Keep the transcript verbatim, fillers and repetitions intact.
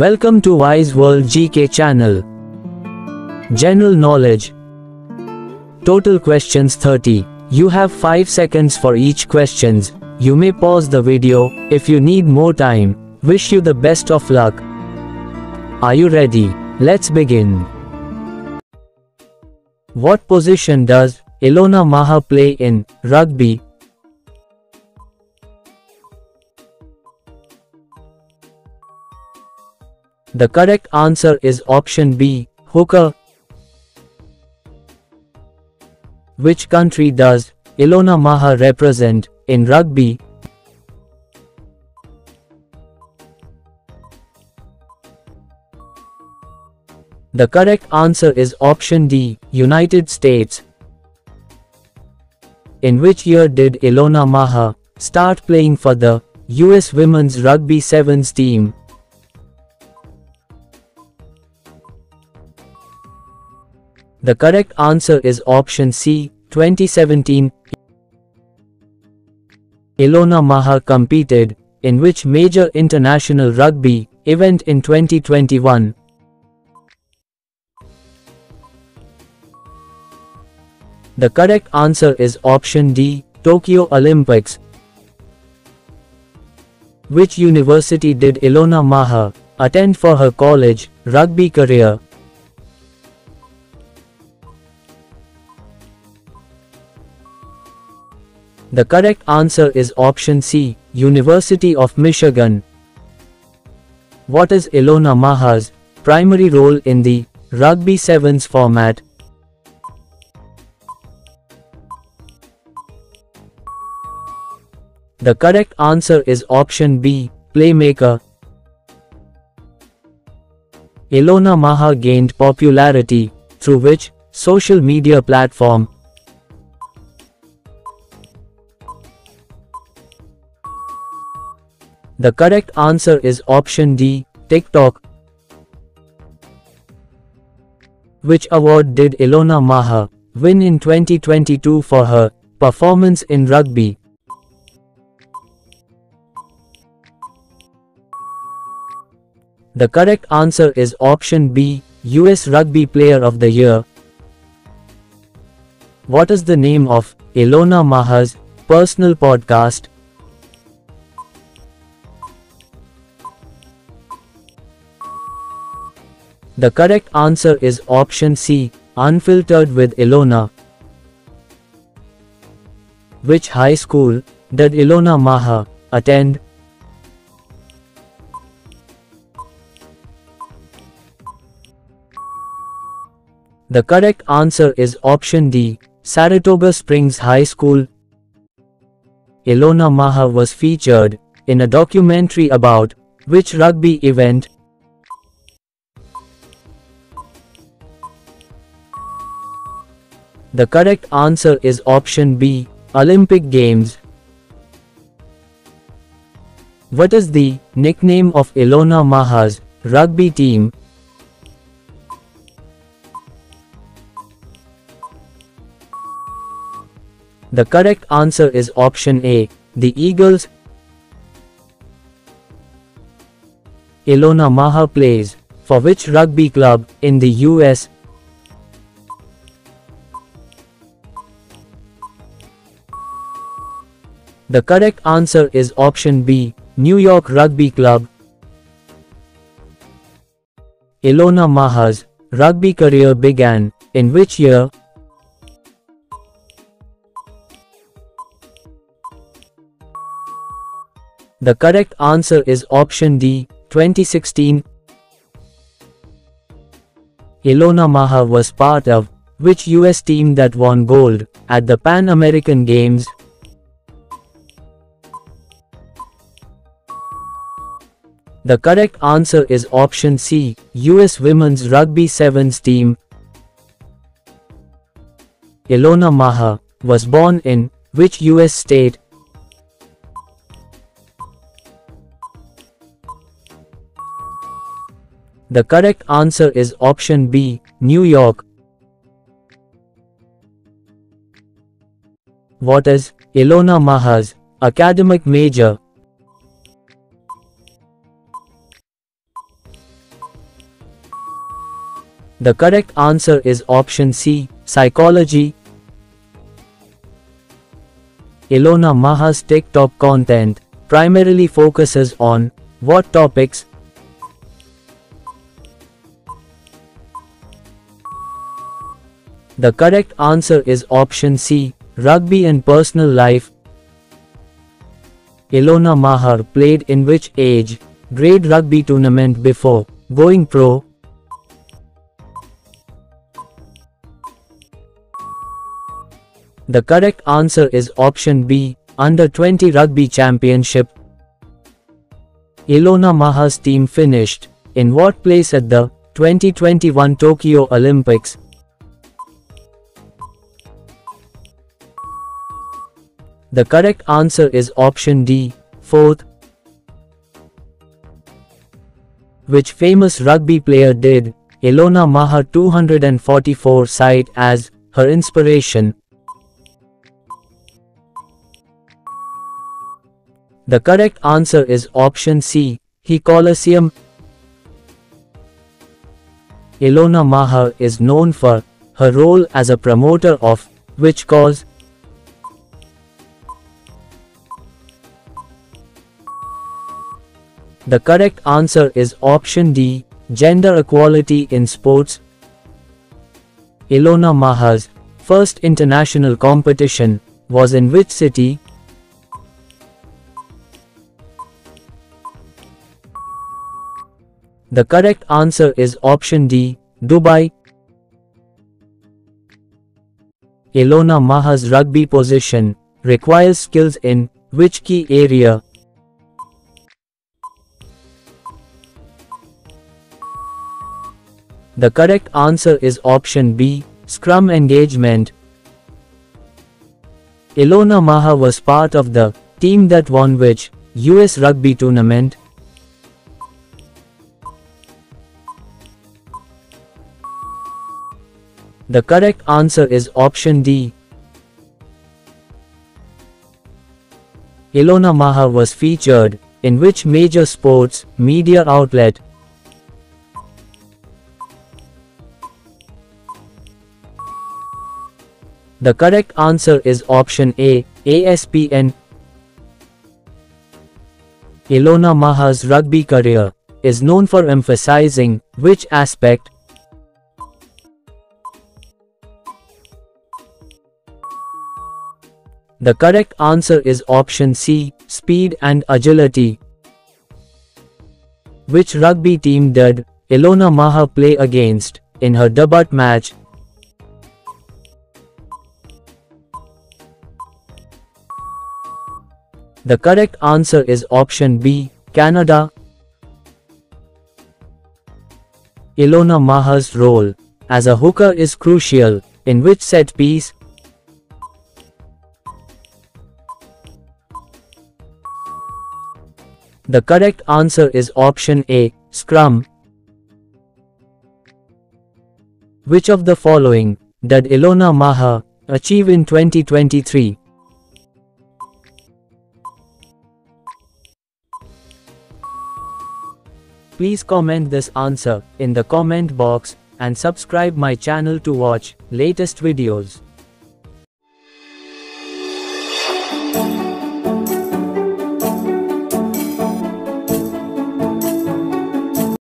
Welcome to Wise World G K channel. General knowledge. Total questions thirty. You have five seconds for each questions. You may pause the video if you need more time. Wish you the best of luck. Are you ready? Let's begin. What position does Ilona Maher play in rugby? The correct answer is option B, hooker. Which country does Ilona Maher represent in rugby? The correct answer is option D, United States. In which year did Ilona Maher start playing for the U S Women's Rugby Sevens team? The correct answer is option C, twenty seventeen. Ilona Maher competed in which major international rugby event in twenty twenty-one? The correct answer is option D, Tokyo Olympics. Which university did Ilona Maher attend for her college rugby career? The correct answer is option C, University of Michigan. What is Ilona Maher's primary role in the rugby sevens format? The correct answer is option B, playmaker. Ilona Maher gained popularity through which social media platform? The correct answer is option D, TikTok. Which award did Ilona Maher win in twenty twenty-two for her performance in rugby? The correct answer is option B, U S Rugby Player of the Year. What is the name of Ilona Maher's personal podcast? The correct answer is option C, Unfiltered with Ilona. Which high school did Ilona Maher attend? The correct answer is option D, Saratoga Springs High School. Ilona Maher was featured in a documentary about which rugby event? The correct answer is option B, Olympic Games. What is the nickname of Ilona Maher's rugby team? The correct answer is option A, the Eagles. Ilona Maher plays for which rugby club in the U S? The correct answer is option B, New York Rugby Club. Ilona Maher's rugby career began in which year? The correct answer is option D, twenty sixteen. Ilona Maher was part of which U S team that won gold at the Pan American Games? The correct answer is option C, U S Women's Rugby Sevens team. Ilona Maher was born in which U S state? The correct answer is option B, New York. What is Ilona Maher's academic major? The correct answer is option C, psychology. Ilona Maher's TikTok content primarily focuses on what topics? The correct answer is option C, rugby and personal life. Ilona Maher played in which age grade rugby tournament before going pro? The correct answer is option B, under twenty rugby championship. Ilona Maher's team finished in what place at the twenty twenty-one Tokyo Olympics? The correct answer is option D, fourth. Which famous rugby player did Ilona Maher two hundred forty-four cite as her inspiration? The correct answer is option C, He Colosseum. Ilona Maher is known for her role as a promoter of which cause? The correct answer is option D, gender equality in sports. Ilona Maher's first international competition was in which city? The correct answer is option D, Dubai. Ilona Maher's rugby position requires skills in which key area? The correct answer is option B, scrum engagement. Ilona Maher was part of the team that won which U S rugby tournament? The correct answer is option D. Ilona Maher was featured in which major sports media outlet? The correct answer is option A, A S P N. Ilona Maher's rugby career is known for emphasizing which aspect? The correct answer is option C, speed and agility. Which rugby team did Ilona Maher play against in her debut match? The correct answer is option B, Canada. Ilona Maher's role as a hooker is crucial in which set piece? The correct answer is option A, scrum. Which of the following did Ilona Maher achieve in twenty twenty-three? Please comment this answer in the comment box and subscribe my channel to watch latest videos.